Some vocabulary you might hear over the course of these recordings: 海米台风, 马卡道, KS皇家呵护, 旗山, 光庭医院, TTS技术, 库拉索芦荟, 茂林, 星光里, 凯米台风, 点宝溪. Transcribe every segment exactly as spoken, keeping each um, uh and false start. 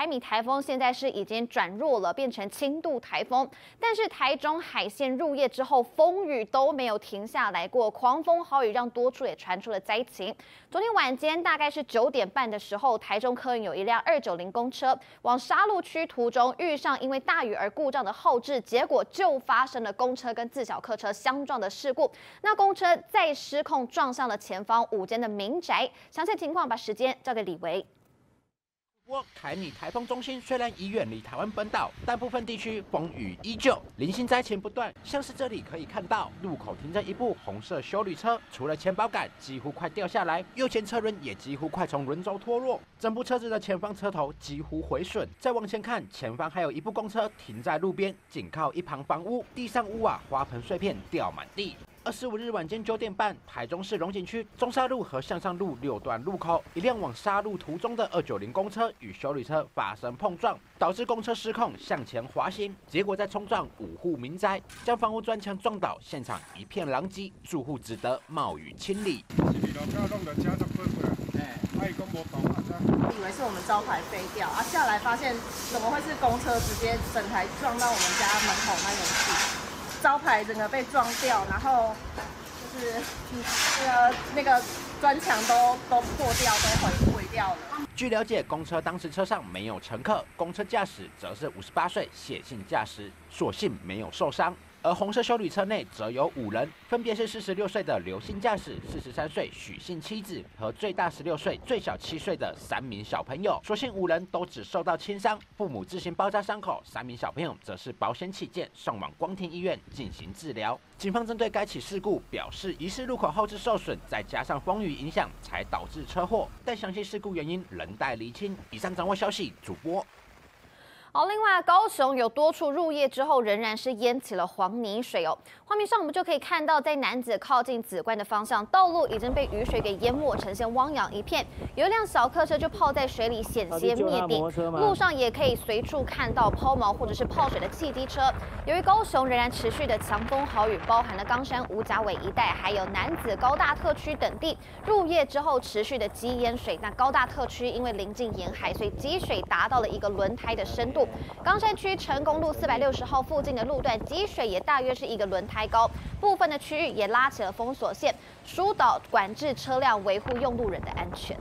海米台风现在是已经转弱了，变成轻度台风。但是台中海线入夜之后，风雨都没有停下来过，狂风豪雨让多处也传出了灾情。昨天晚间大概是九点半的时候，台中客运有一辆二九零公车往沙鹿区途中遇上因为大雨而故障的后置，结果就发生了公车跟自小客车相撞的事故。那公车再失控撞上了前方五间的民宅。详细情况，把时间交给李维。 海米台风中心虽然已远离台湾本岛，但部分地区风雨依旧，零星灾情不断。像是这里可以看到，路口停着一部红色休旅车，除了前保杆几乎快掉下来，右前车轮也几乎快从轮轴脱落，整部车子的前方车头几乎毁损。再往前看，前方还有一部公车停在路边，紧靠一旁房屋，地上屋瓦、花盆碎片掉满地。 二十五日晚间九点半，台中市龙井区中沙路和向上路六段路口，一辆往沙路途中的二九零公车与休旅车发生碰撞，导致公车失控向前滑行，结果再冲撞五户民宅，将房屋砖墙撞倒，现场一片狼藉，住户只得冒雨清理。 以为是我们招牌飞掉啊，下来发现怎么会是公车直接整台撞到我们家门口那边去？ 招牌整个被撞掉，然后就是那个那个砖墙都都破掉，都毁毁掉了。据了解，公车当时车上没有乘客，公车驾驶则是五十八岁谢姓驾驶，所幸没有受伤。 而红色休旅车内则有五人，分别是四十六岁的刘姓驾驶、四十三岁许姓妻子和最大十六岁、最小七岁的三名小朋友。所幸五人都只受到轻伤，父母自行包扎伤口，三名小朋友则是保险起见送往光庭医院进行治疗。警方针对该起事故表示，疑似路口后置受损，再加上风雨影响，才导致车祸，但详细事故原因仍待厘清。以上掌握消息，主播。 好，另外高雄有多处入夜之后仍然是淹起了黄泥水哦。画面上我们就可以看到，在楠梓靠近梓官的方向，道路已经被雨水给淹没，呈现汪洋一片。有一辆小客车就泡在水里，险些灭顶。路上也可以随处看到抛锚或者是泡水的汽机车。由于高雄仍然持续的强风豪雨，包含了冈山、五甲尾一带，还有楠梓高大特区等地，入夜之后持续的积淹水。那高大特区因为临近沿海，所以积水达到了一个轮胎的深度。 冈山区成功路四百六十号附近的路段积水也大约是一个轮胎高，部分的区域也拉起了封锁线，疏导管制车辆，维护用路人的安全。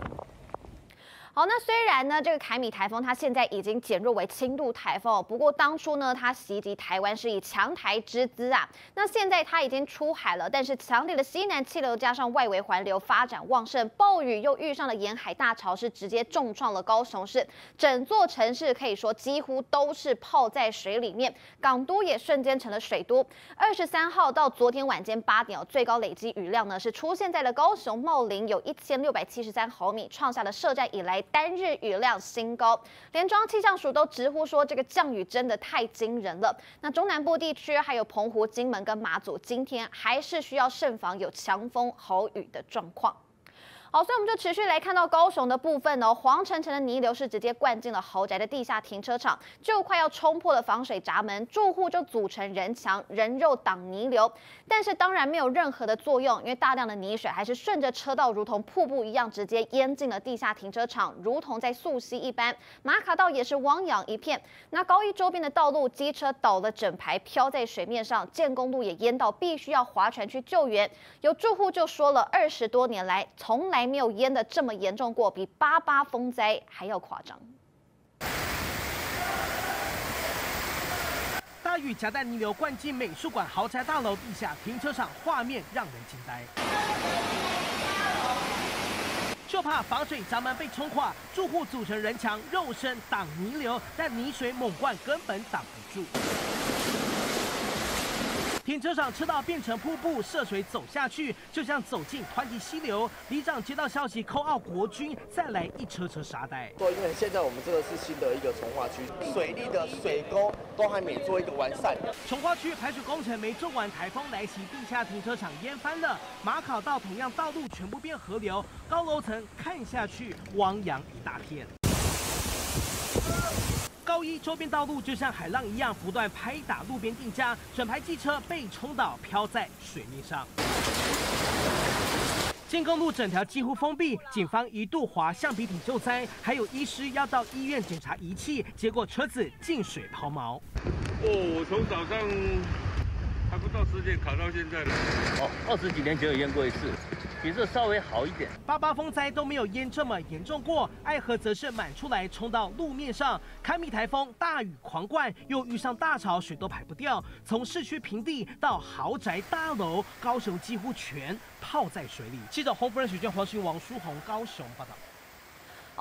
好，那虽然呢，这个凯米台风它现在已经减弱为轻度台风，不过当初呢，它袭击台湾是以强台之姿啊。那现在它已经出海了，但是强烈的西南气流加上外围环流发展旺盛，暴雨又遇上了沿海大潮，是直接重创了高雄市，整座城市可以说几乎都是泡在水里面，港都也瞬间成了水都。二十三号到昨天晚间八点哦，最高累积雨量呢是出现在了高雄茂林，有一千六百七十三毫米，创下了设站以来 单日雨量新高，连中央气象署都直呼说这个降雨真的太惊人了。那中南部地区还有澎湖、金门跟马祖，今天还是需要慎防有强风豪雨的状况。 好，所以我们就持续来看到高雄的部分哦，黄澄澄的泥流是直接灌进了豪宅的地下停车场，就快要冲破了防水闸门，住户就组成人墙，人肉挡泥流，但是当然没有任何的作用，因为大量的泥水还是顺着车道如同瀑布一样直接淹进了地下停车场，如同在溯溪一般，马卡道也是汪洋一片。那高一周边的道路，机车倒了整排，飘在水面上，建工路也淹到，必须要划船去救援。有住户就说了，二十多年来从来 还没有淹的这么严重过，比八八风灾还要夸张。大雨夹带泥流灌进美术馆豪宅大楼地下停车场，画面让人惊呆。就怕防水闸门被冲垮，住户组成人墙，肉身挡泥流，但泥水猛灌根本挡不住。 停车场车道变成瀑布，涉水走下去，就像走进湍急溪流。里长接到消息，扣澳国军再来一车车沙袋。对，因为现在我们这个是新的一个重划区，水利的水沟都还没做一个完善。重划区排水工程没做完，台风来袭，地下停车场淹翻了。马考道同样道路全部变河流，高楼层看下去，汪洋一大片。 高一周边道路就像海浪一样不断拍打路边店家，整排汽车被冲倒，飘在水面上。建工路整条几乎封闭，警方一度划橡皮艇救灾，还有医师要到医院检查仪器，结果车子进水抛锚。哦，我从早上还不到十点卡到现在了。哦，二十几年前有淹过一次。 比这稍微好一点。八八风灾都没有淹这么严重过，爱河则是满出来冲到路面上。堪比台风，大雨狂灌，又遇上大潮，水都排不掉。从市区平地到豪宅大楼，高雄几乎全泡在水里。记者洪福仁、许建、黄旭、王书宏，高雄报道。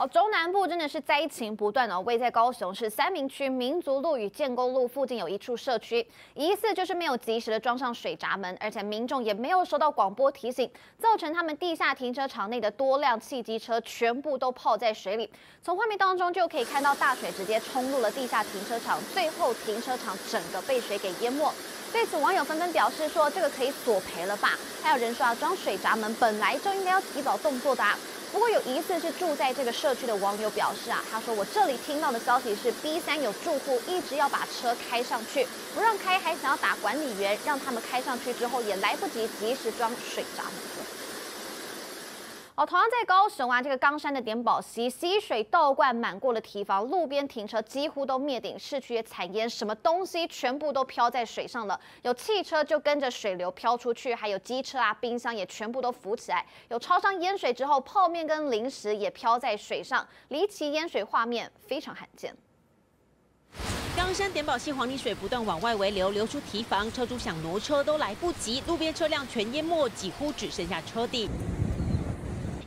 哦，中南部真的是灾情不断哦。位在高雄市三民区民族路与建工路附近有一处社区，疑似就是没有及时的装上水闸门，而且民众也没有收到广播提醒，造成他们地下停车场内的多辆汽机车全部都泡在水里。从画面当中就可以看到，大水直接冲入了地下停车场，最后停车场整个被水给淹没。 对此，网友纷纷表示说：“这个可以索赔了吧？”还有人说啊，装水闸门本来就应该要提早动作的啊。不过有疑似是住在这个社区的网友表示啊，他说：“我这里听到的消息是 B 三有住户一直要把车开上去，不让开，还想要打管理员，让他们开上去之后也来不及及时装水闸门了。” 哦，同样在高雄啊，这个冈山的点宝溪溪水倒灌，满过了堤防，路边停车几乎都灭顶，市区也惨淹，什么东西全部都飘在水上了，有汽车就跟着水流飘出去，还有机车啊、冰箱也全部都浮起来，有超商淹水之后，泡面跟零食也飘在水上，离奇淹水画面非常罕见。 冈山点宝溪黄泥水不断往外围流，流出堤防，车主想挪车都来不及，路边车辆全淹没，几乎只剩下车底。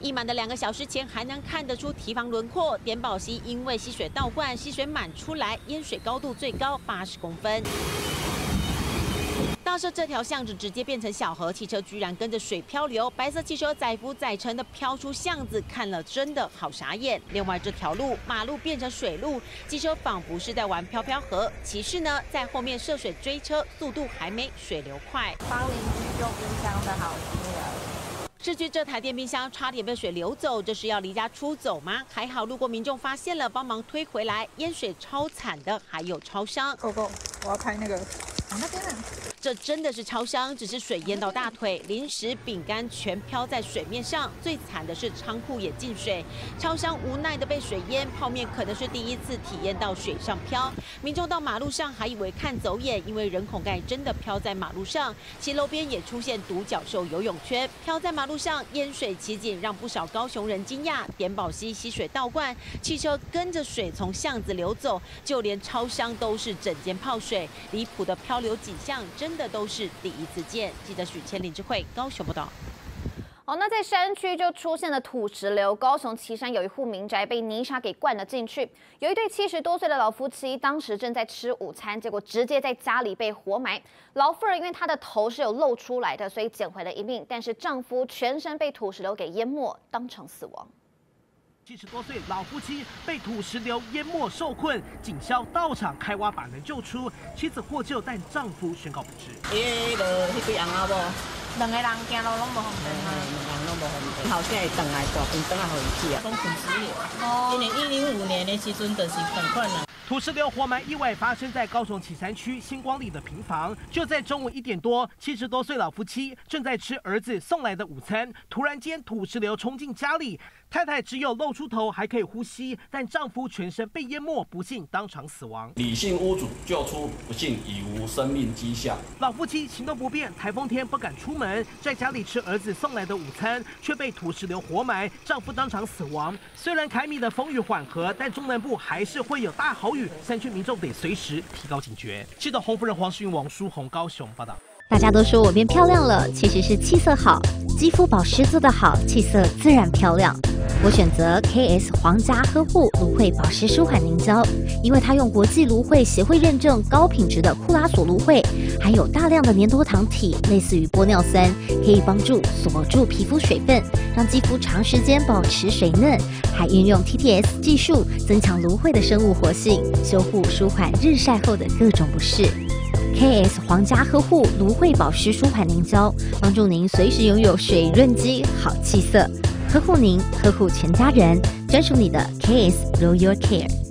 溢满的两个小时前还能看得出堤防轮廓，点宝溪因为溪水倒灌，溪水满出来，淹水高度最高八十公分。大社这条巷子直接变成小河，汽车居然跟着水漂流，白色汽车载浮载沉的飘出巷子，看了真的好傻眼。另外这条路马路变成水路，机车仿佛是在玩漂漂河，骑士呢在后面涉水追车，速度还没水流快。八零用冰箱的好女儿。 市区这台电冰箱差点被水流走，这是要离家出走吗？还好路过民众发现了，帮忙推回来。淹水超惨的，还有超商。狗狗，我要开那个，往那边。这真的是超商，只是水淹到大腿，零食、饼干全飘在水面上。最惨的是仓库也进水，超商无奈的被水淹，泡面可能是第一次体验到水上漂。民众到马路上还以为看走眼，因为人孔盖真的飘在马路上。骑楼边也出现独角兽游泳圈，飘在马路。 路上淹水奇景让不少高雄人惊讶，点宝溪溪水倒灌，汽车跟着水从巷子流走，就连超商都是整间泡水，离谱的漂流景象真的都是第一次见。记者许千林之慧高雄报道。 哦，那在山区就出现了土石流。高雄旗山有一户民宅被泥沙给灌了进去，有一对七十多岁的老夫妻，当时正在吃午餐，结果直接在家里被活埋。老妇人因为她的头是有露出来的，所以捡回了一命，但是丈夫全身被土石流给淹没，当场死亡。 七十多岁老夫妻被土石流淹没受困，警消到场开挖把人救出，妻子获救，但丈夫宣告不治。伊就迄几人啊无，两个人行路拢无方便啊，人拢无方便。头先会转来，大便转来回去啊，拢停止了。哦，一零一零五年的时阵就是很困难。 土石流活埋意外发生在高雄旗山区星光里的平房。就在中午一点多，七十多岁老夫妻正在吃儿子送来的午餐，突然间土石流冲进家里，太太只有露出头还可以呼吸，但丈夫全身被淹没，不幸当场死亡。理性屋主救出，不幸已无生命迹象。老夫妻行动不便，台风天不敢出门，在家里吃儿子送来的午餐，却被土石流活埋，丈夫当场死亡。虽然凯米的风雨缓和，但中南部还是会有大豪雨。 山区民众得随时提高警觉。记者洪福仁、黄世云、王书宏，高雄报道。大家都说我变漂亮了，其实是气色好，肌肤保湿做得好，气色自然漂亮。我选择 K S 皇家呵护芦荟保湿舒缓凝胶，因为它用国际芦荟协会认证高品质的库拉索芦荟，含有大量的粘多糖体，类似于玻尿酸，可以帮助锁住皮肤水分，让肌肤长时间保持水嫩。 还运用 T T S 技术增强芦荟的生物活性，修护舒缓日晒后的各种不适。K S 皇家呵护芦荟保湿舒缓凝胶，帮助您随时拥有水润肌、好气色，呵护您，呵护全家人，专属你的 K S Royal Care。